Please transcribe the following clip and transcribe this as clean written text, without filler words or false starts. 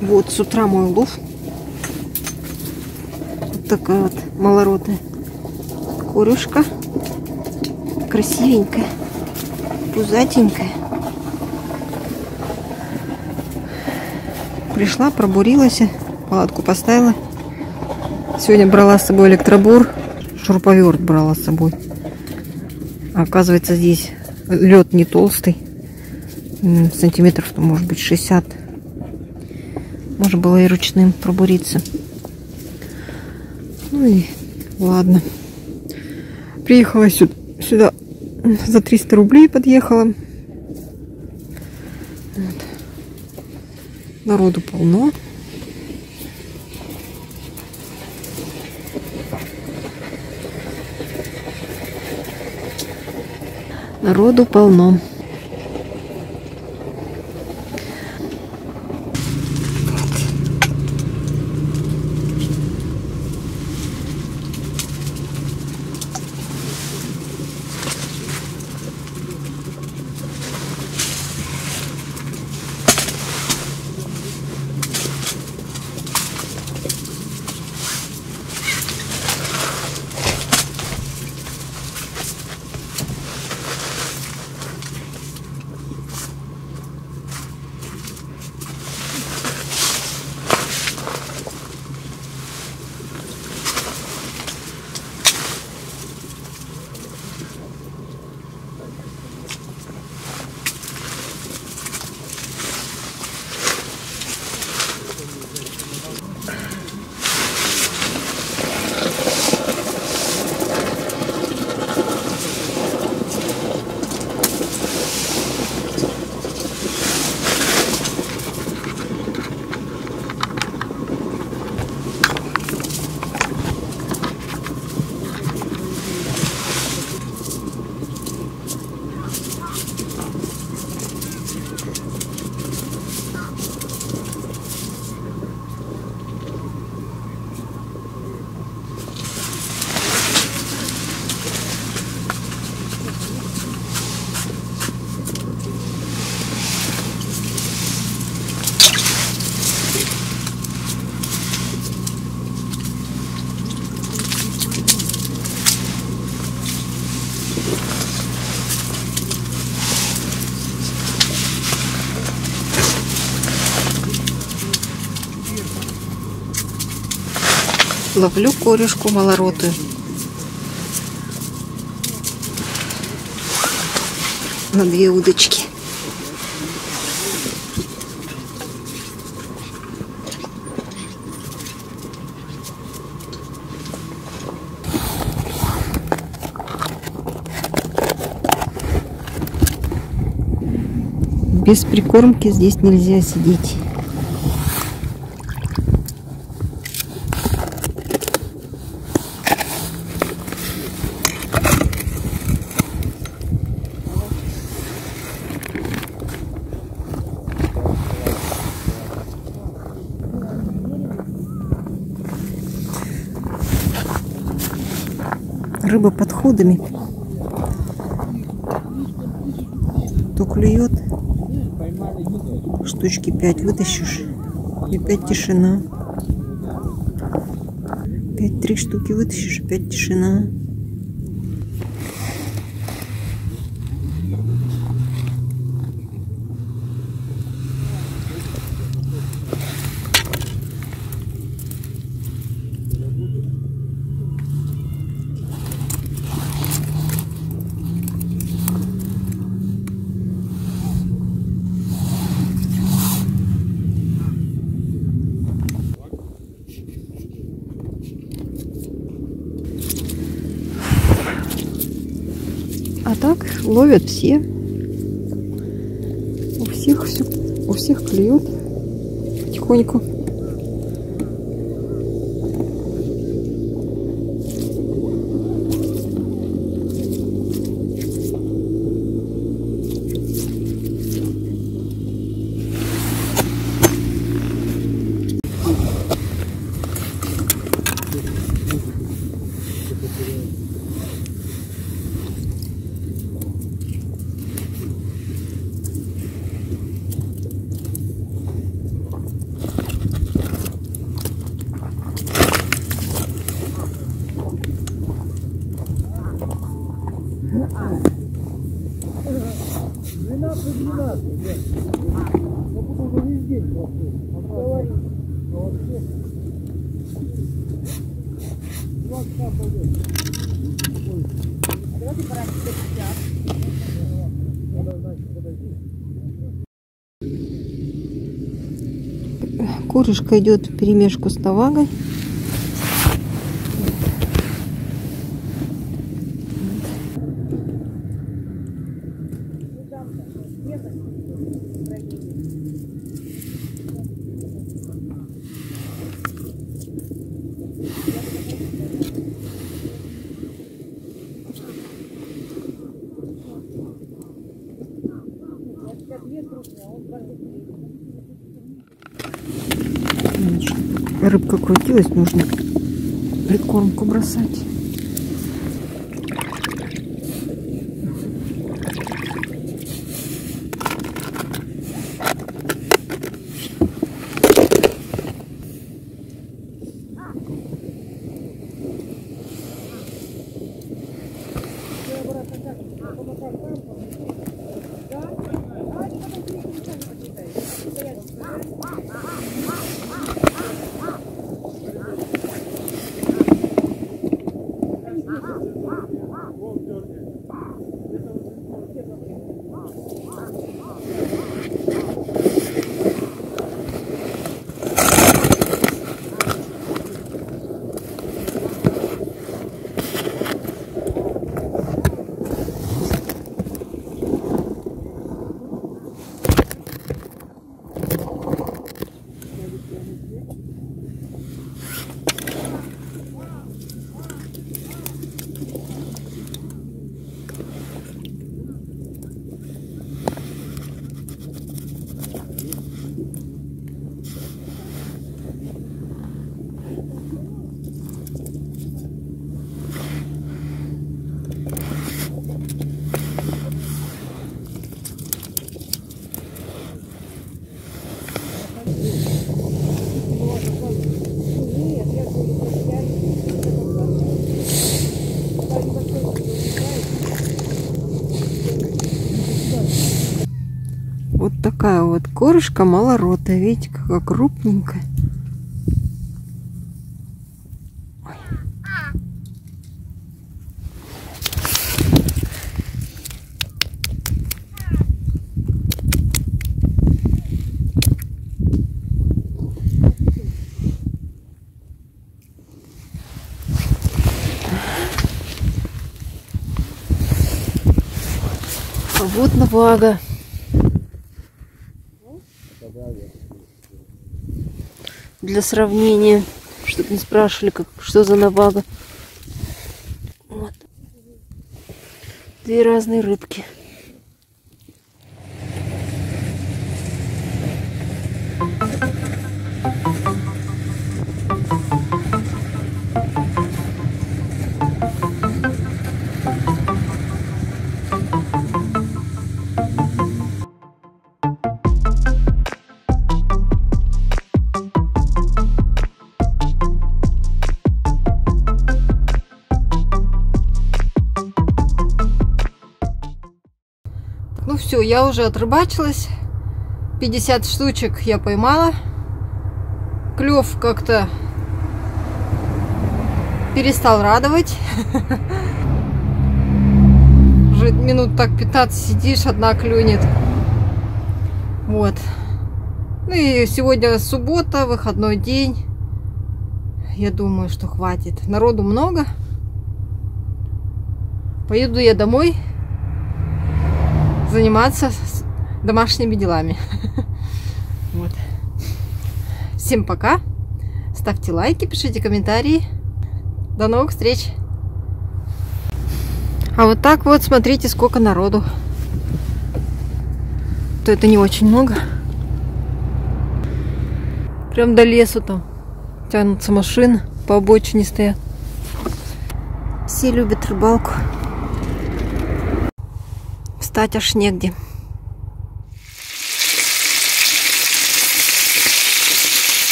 Вот с утра мой улов. Вот такая вот малородная корюшка. Красивенькая, пузатенькая. Пришла, пробурилась, палатку поставила. Сегодня брала с собой электробор, шуруповерт брала с собой. Оказывается, здесь лед не толстый, сантиметров, может быть, 60. Можно было и ручным пробуриться. Ну и ладно. Приехала сюда за 300 рублей, подъехала. Вот. Народу полно. Народу полно. Ловлю корюшку малоротую. На две удочки. Без прикормки здесь нельзя сидеть. Рыба подходами то клюет, штучки 5 вытащишь, и 5 тишина. 5-3 штуки вытащишь, 5 тишина. А так ловят все. У всех все, у всех клюет потихоньку. Корюшка идет в перемешку с навагой. Рыбка крутилась, нужно прикормку бросать. Вот такая вот корюшка малоротая, видите, какая крупненькая. А вот навага. Для сравнения, чтобы не спрашивали, как, что за навага. Вот. Две разные рыбки. Все, я уже отрыбачилась, 50 штучек я поймала. Клев как-то перестал радовать. Уже минут так 15 сидишь, одна клюнет. Вот. Ну и сегодня суббота, выходной день. Я думаю, что хватит. Народу много. Поеду я домой заниматься домашними делами. Вот. Всем пока. Ставьте лайки, пишите комментарии. До новых встреч. А вот так вот, смотрите, сколько народу. То это не очень много. Прям до лесу там тянутся машины, по обочине стоят. Все любят рыбалку. Стать аж негде.